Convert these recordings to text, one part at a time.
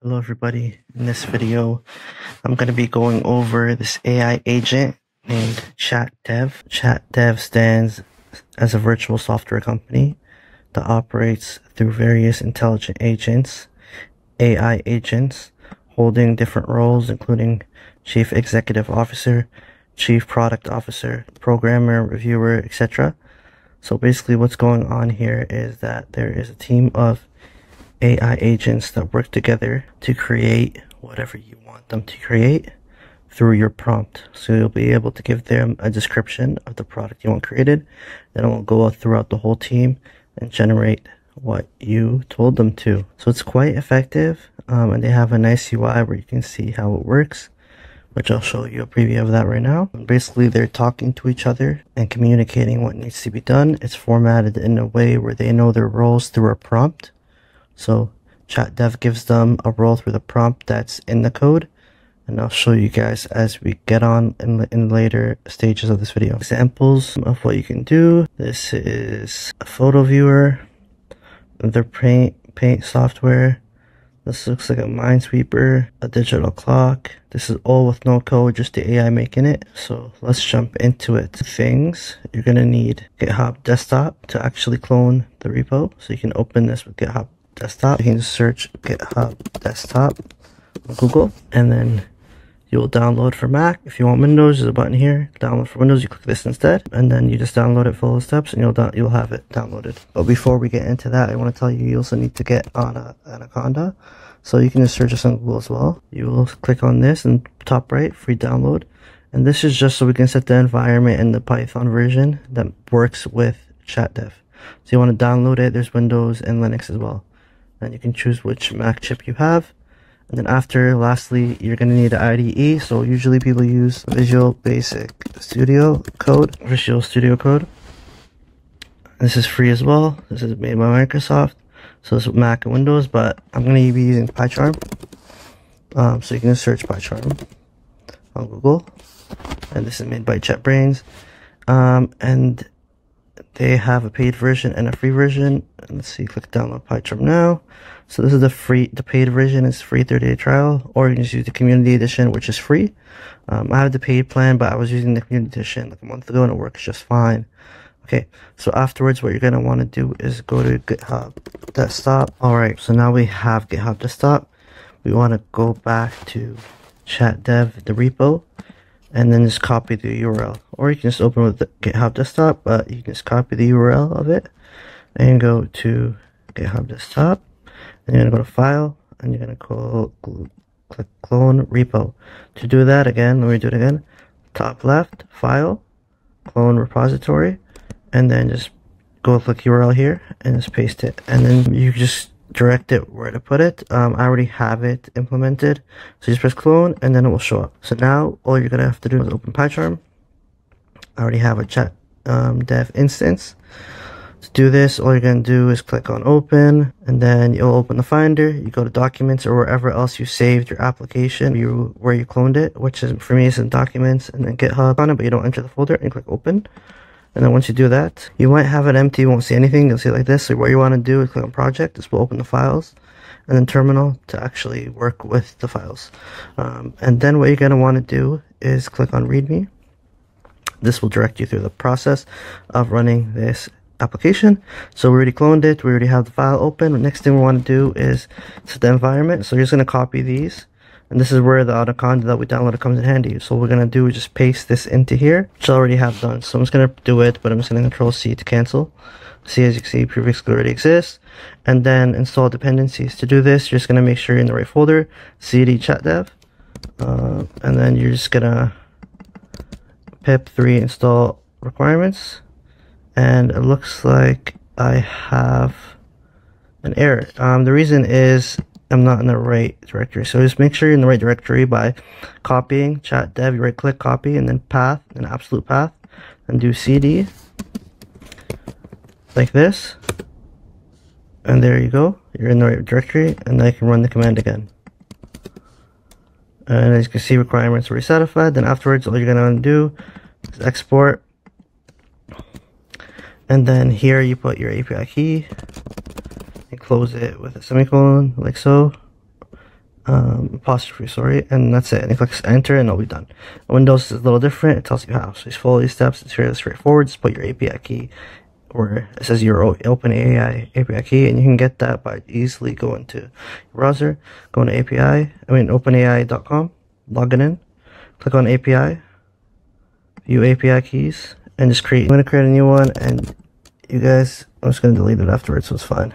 Hello everybody, in this video I'm going to be going over this AI agent named ChatDev. ChatDev stands as a virtual software company that operates through various intelligent agents, AI agents, holding different roles including Chief Executive Officer, Chief Product Officer, Programmer, Reviewer, etc. So basically what's going on here is that there is a team of AI agents that work together to create whatever you want them to create through your prompt. So you'll be able to give them a description of the product you want created, then it will go throughout the whole team and generate what you told them to. So it's quite effective, and they have a nice UI where you can see how it works, which I'll show you a preview of that right now. Basically, they're talking to each other and communicating what needs to be done. It's formatted in a way where they know their roles through a prompt. So ChatDev gives them a role through the prompt that's in the code, and I'll show you guys as we get on in later stages of this video. Examples of what you can do. This is a photo viewer, their paint software. This looks like a minesweeper, a digital clock. This is all with no code, just the AI making it. So let's jump into it. Things, you're gonna need GitHub Desktop to actually clone the repo. So you can open this with GitHub Desktop. You can search GitHub Desktop on Google, and then you will download for Mac. If you want Windows, there's a button here, download for Windows. You click this instead, and then you just download it, follow the steps, and you'll have it downloaded. But before we get into that, I want to tell you also need to get on Anaconda. So you can just search this on Google as well. You will click on this and top right, free download. And this is just so we can set the environment in the Python version that works with ChatDev. So you want to download it. There's Windows and Linux as well. And you can choose which Mac chip you have. And then lastly, you're going to need an IDE. So usually people use Visual Basic Studio Code. This is free as well. This is made by Microsoft. So it's Mac and Windows, but I'm going to be using PyCharm. So you can just search PyCharm on Google. And this is made by JetBrains. And they have a paid version and a free version. Let's see, click download PyCharm now. So this is the paid version is free 30-day trial, or you can just use the community edition, which is free. I have the paid plan, but I was using the community edition like a month ago and it works just fine. Okay, so afterwards what you're going to want to do is go to GitHub Desktop. Alright, so now we have GitHub Desktop. We want to go back to ChatDev, the repo, and then just copy the URL, or you can just open with the GitHub Desktop, but you can just copy the URL of it and go to GitHub Desktop, and you're going to go to file, and you're going to click clone repo. To do that again, let me do it again, top left, file, clone repository, and then just go click URL here and just paste it, and then you just direct it where to put it. I already have it implemented, so just press clone and then it will show up. So now all you're gonna have to do is open PyCharm. I already have a ChatDev instance. To do this, all you're gonna do is click on open, and then you'll open the Finder. You go to Documents or wherever else you saved your application where you cloned it, which is, for me, is in Documents and then GitHub on it, but you don't enter the folder, and click open. And then once you do that, you might have it empty, you won't see anything, you'll see it like this. So what you want to do is click on project, this will open the files, and then terminal to actually work with the files. And then what you're going to want to do is click on readme. This will direct you through the process of running this application. So we already cloned it, we already have the file open. The next thing we want to do is set the environment. So you're just going to copy these. And this is where the Anaconda that we downloaded comes in handy. So what we're going to do is just paste this into here, which I already have done. So I'm just going to do it, but I'm just going to Control C to cancel. See, as you can see, previously already exists. And then install dependencies. To do this, you're just going to make sure you're in the right folder, cd ChatDev. And then you're just going to pip3 install requirements. And it looks like I have an error. The reason is I'm not in the right directory. So just make sure you're in the right directory by copying ChatDev. You right click, copy, and then path, and absolute path, and do cd like this, and there you go, you're in the right directory. And then I can run the command again, and as you can see, requirements were satisfied. Then afterwards, all you're going to undo is export, and then here you put your API key, close it with a semicolon like so, apostrophe, sorry, and that's it. And it clicks enter and it'll be done. Windows is a little different. It tells you how. So just follow these steps. It's fairly straightforward. Just put your API key where it says your OpenAI API key, and you can get that by easily going to your browser, going to openai.com, logging in, click on API, view API keys, and just create. I'm going to create a new one, and you guys, I'm just going to delete it afterwards, so it's fine.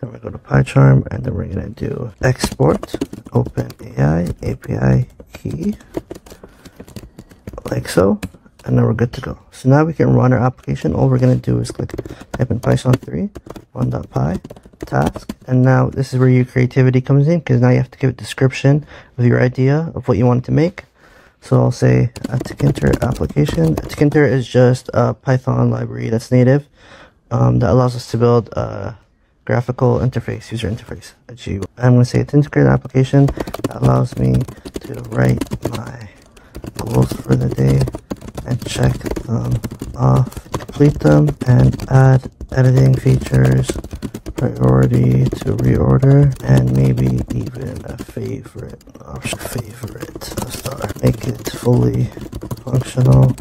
Then we're going to go to PyCharm, and then we're going to do export OpenAI API key, like so. And now we're good to go. So now we can run our application. All we're going to do is click type in Python 3, 1.py, task. And now this is where your creativity comes in, because now you have to give a description of your idea of what you want to make. So I'll say a Tkinter application. Tkinter is just a Python library that's native that allows us to build a graphical interface, user interface. I'm going to say a Tkinter application that allows me to write my goals for the day and check them off, complete them, and add editing features, priority to reorder, and maybe even a favorite option, star. Make it fully functional.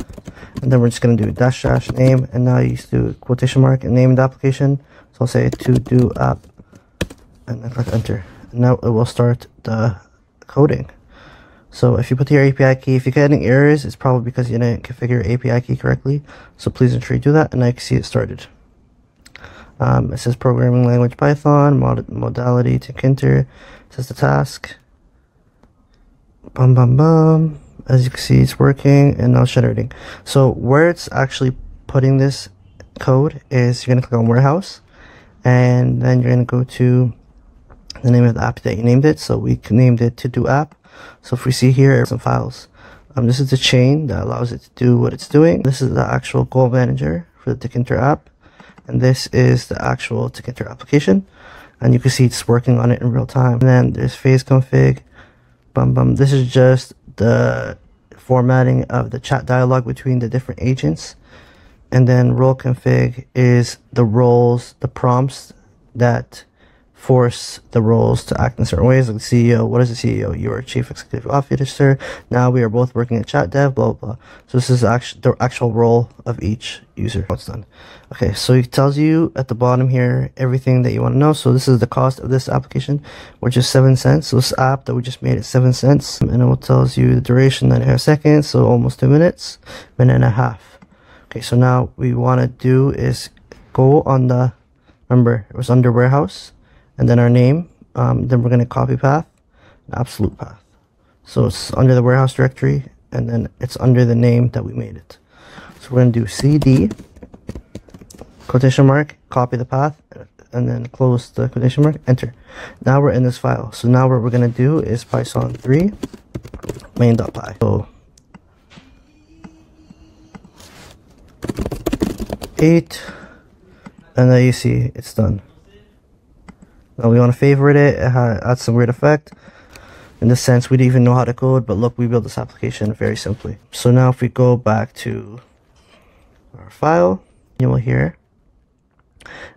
And then we're just going to do -- name, and now you just do quotation mark and name the application. So I'll say to do app, and then click enter. And now it will start the coding. So if you put your API key, if you get any errors, it's probably because you didn't configure your API key correctly. So please ensure you do that, and now you can see it started. It says programming language Python, modality Tkinter. It says the task. As you can see, it's working, and now it's generating. So where it's actually putting this code is, you're going to click on warehouse, and then you're going to go to the name of the app that you named it. So we named it to do app. So if we see here, some files. This is the chain that allows it to do what it's doing. This is the actual goal manager for the Tkinter app, and this is the actual Tkinter application. And you can see it's working on it in real time. And then there's phase config. This is just the formatting of the chat dialogue between the different agents. And then role config is the roles, the prompts that force the roles to act in certain ways, like CEO. What is a CEO? You are chief executive officer. Now we are both working at ChatDev, blah, blah, blah. So this is the actual role of each user. What's done. Okay, so it tells you at the bottom here everything that you want to know. So this is the cost of this application, which is 7 cents. So this app that we just made is 7 cents, and it will tells you the duration, 9.5 seconds, so almost 2 minutes, minute and a half. Okay, so now we want to do is go on the, remember it was under warehouse, and then our name, then we're going to copy path, absolute path. So it's under the warehouse directory, and then it's under the name that we made it. So we're going to do CD, quotation mark, copy the path, and then close the quotation mark, enter. Now we're in this file. So now what we're going to do is Python 3 main.py. So 8, and now you see it's done. Now we want to favorite it. It had some weird effect. In this sense, we didn't even know how to code, but look, we built this application very simply. So now if we go back to our file, you will hear,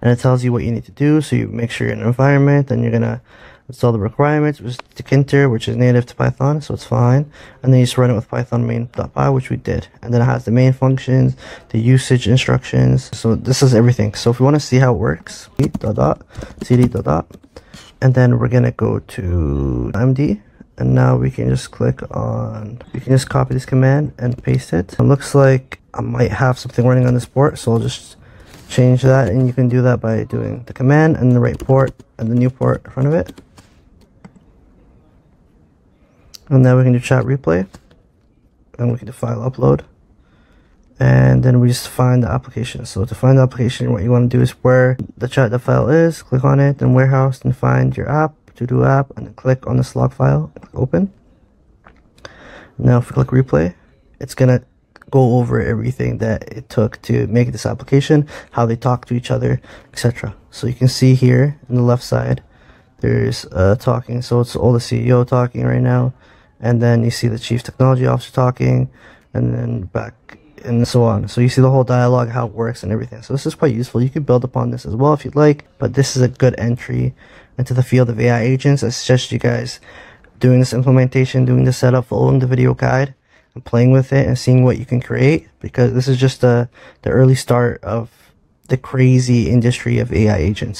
and it tells you what you need to do. So you make sure you're in an environment, then you're going to install the requirements, which is Tkinter, which is native to Python, so it's fine. And then you just run it with Python main.py, which we did. And then it has the main functions, the usage instructions. So this is everything. So if we want to see how it works, cd. And then we're going to go to MD. And now we can just click on, you can just copy this command and paste it. It looks like I might have something running on this port, so I'll just change that. And you can do that by doing the command and the right port and the new port in front of it. And now we can do chat replay, and we can do file upload, and then we just find the application. So to find the application, what you want to do is where the chat the file is, click on it, then warehouse, and find your app, to do app, and then click on this log file, click open. Now if we click replay, it's gonna go over everything that it took to make this application, how they talk to each other, etc. So you can see here on the left side, there's talking. So it's all the CEO talking right now. And then you see the chief technology officer talking, and then back and so on. So you see the whole dialogue, how it works and everything. So this is quite useful. You could build upon this as well if you'd like, but this is a good entry into the field of AI agents. I suggest you guys doing this implementation, doing the setup, following the video guide, and playing with it and seeing what you can create, because this is just the early start of the crazy industry of AI agents.